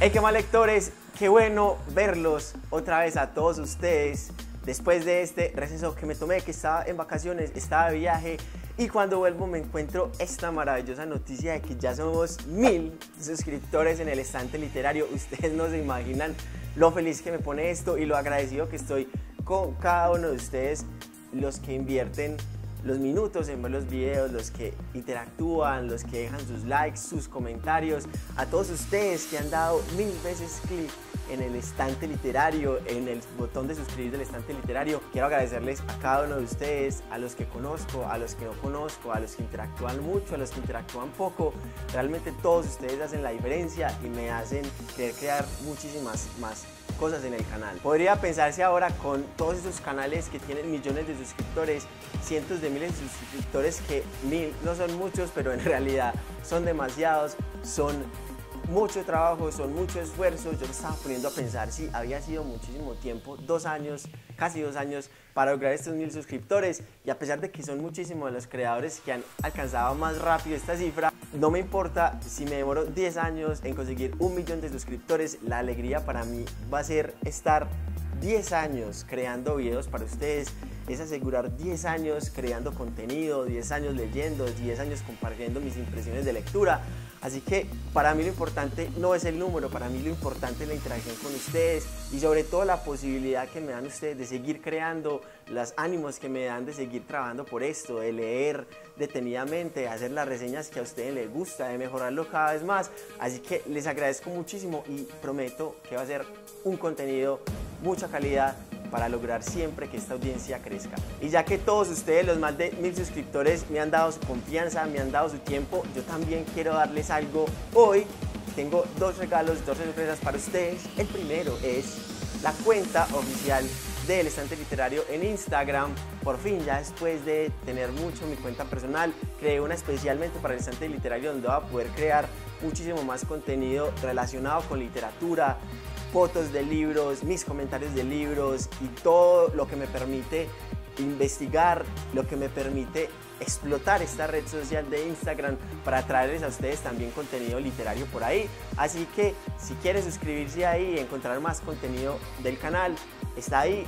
Hey, qué más, lectores, qué bueno verlos otra vez a todos ustedes después de este receso que me tomé, que estaba en vacaciones, estaba de viaje, y cuando vuelvo me encuentro esta maravillosa noticia de que ya somos 1000 suscriptores en el Estante Literario. Ustedes no se imaginan lo feliz que me pone esto y lo agradecido que estoy con cada uno de ustedes, los que invierten los minutos en ver los videos, los que interactúan, los que dejan sus likes, sus comentarios, a todos ustedes que han dado 1000 veces clic en el Estante Literario, en el botón de suscribir del Estante Literario. Quiero agradecerles a cada uno de ustedes, a los que conozco, a los que no conozco, a los que interactúan mucho, a los que interactúan poco. Realmente todos ustedes hacen la diferencia y me hacen querer crear muchísimas más cosas en el canal. Podría pensarse ahora, con todos esos canales que tienen millones de suscriptores, cientos de miles de suscriptores, que 1000 no son muchos, pero en realidad son demasiados, son mucho trabajo, son mucho esfuerzo. Yo me estaba poniendo a pensar si había sido muchísimo tiempo, 2 años, casi 2 años, para lograr estos 1000 suscriptores, y a pesar de que son muchísimos los creadores que han alcanzado más rápido esta cifra, no me importa si me demoro 10 años en conseguir 1 millón de suscriptores. La alegría para mí va a ser estar 10 años creando videos para ustedes, es asegurar 10 años creando contenido, 10 años leyendo, 10 años compartiendo mis impresiones de lectura. Así que para mí lo importante no es el número, para mí lo importante es la interacción con ustedes y sobre todo la posibilidad que me dan ustedes de seguir creando, los ánimos que me dan de seguir trabajando por esto, de leer detenidamente, de hacer las reseñas que a ustedes les gusta, de mejorarlo cada vez más. Así que les agradezco muchísimo y prometo que va a ser un contenido mucha calidad para lograr siempre que esta audiencia crezca. Y ya que todos ustedes, los más de 1000 suscriptores, me han dado su confianza, me han dado su tiempo, yo también quiero darles algo hoy. Tengo 2 regalos, 2 sorpresas para ustedes. El primero es la cuenta oficial del Estante Literario en Instagram. Por fin, ya después de tener mucho mi cuenta personal, creé una especialmente para el Estante Literario, donde voy a poder crear muchísimo más contenido relacionado con literatura, fotos de libros, mis comentarios de libros y todo lo que me permite investigar, lo que me permite explotar esta red social de Instagram para traerles a ustedes también contenido literario por ahí. Así que si quieres suscribirse ahí y encontrar más contenido del canal, está ahí,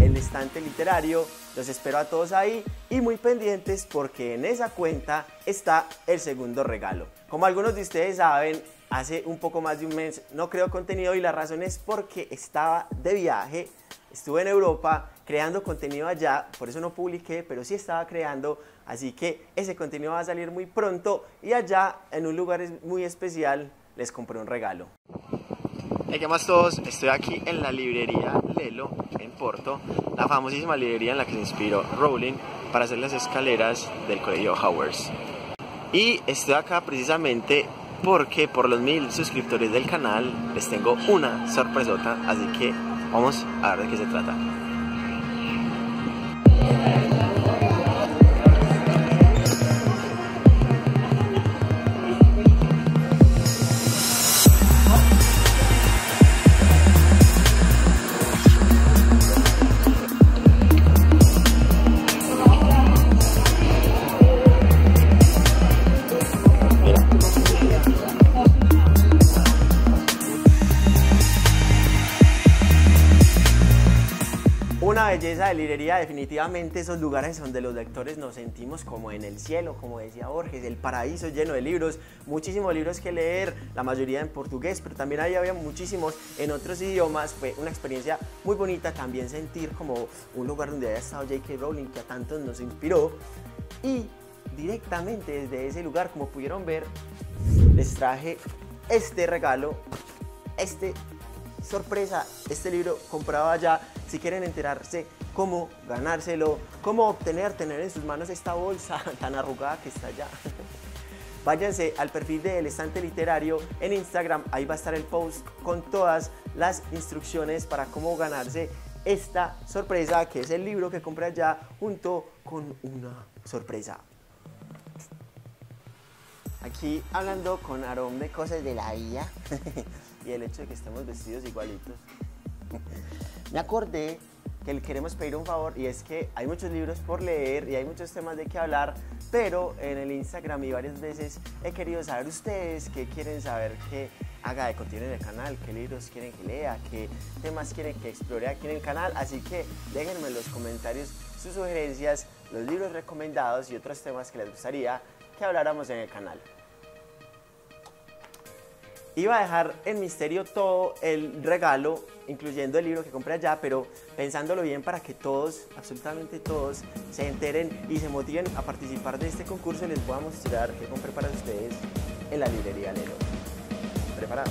@elestante literario. Los espero a todos ahí y muy pendientes, porque en esa cuenta está el segundo regalo. Como algunos de ustedes saben, hace un poco más de 1 mes no creo contenido, y la razón es porque estaba de viaje, estuve en Europa creando contenido allá, por eso no publiqué, pero sí estaba creando. Así que ese contenido va a salir muy pronto, y allá en un lugar muy especial les compré un regalo. Hey, ¿qué más todos? Estoy aquí en la librería Lello en Porto, la famosísima librería en la que se inspiró Rowling para hacer las escaleras del colegio Hogwarts. Y estoy acá precisamente porque por los 1000 suscriptores del canal les tengo una sorpresota, así que vamos a ver de qué se trata. Una belleza de librería, definitivamente esos lugares donde los lectores nos sentimos como en el cielo, como decía Borges, el paraíso lleno de libros, muchísimos libros que leer, la mayoría en portugués, pero también ahí había muchísimos en otros idiomas. Fue una experiencia muy bonita también sentir como un lugar donde había estado J.K. Rowling, que a tantos nos inspiró. Y directamente desde ese lugar, como pudieron ver, les traje este regalo, sorpresa, este libro comprado allá. Si quieren enterarse cómo ganárselo, cómo tener en sus manos esta bolsa tan arrugada que está allá, váyanse al perfil del Estante Literario en Instagram. Ahí va a estar el post con todas las instrucciones para cómo ganarse esta sorpresa, que es el libro que compré allá, junto con una sorpresa. Aquí hablando con Aaron de cosas de la vida y el hecho de que estemos vestidos igualitos, me acordé que le queremos pedir un favor, y es que hay muchos libros por leer y hay muchos temas de qué hablar, pero en el Instagram y varias veces he querido saber ustedes qué quieren saber, que haga de contenido en el canal, qué libros quieren que lea, qué temas quieren que explore aquí en el canal. Así que déjenme en los comentarios sus sugerencias, los libros recomendados y otros temas que les gustaría que habláramos en el canal. Iba a dejar en misterio todo el regalo, incluyendo el libro que compré allá, pero pensándolo bien para que todos, absolutamente todos, se enteren y se motiven a participar de este concurso, les voy a mostrar qué compré para ustedes en la librería Lello. ¿Preparados?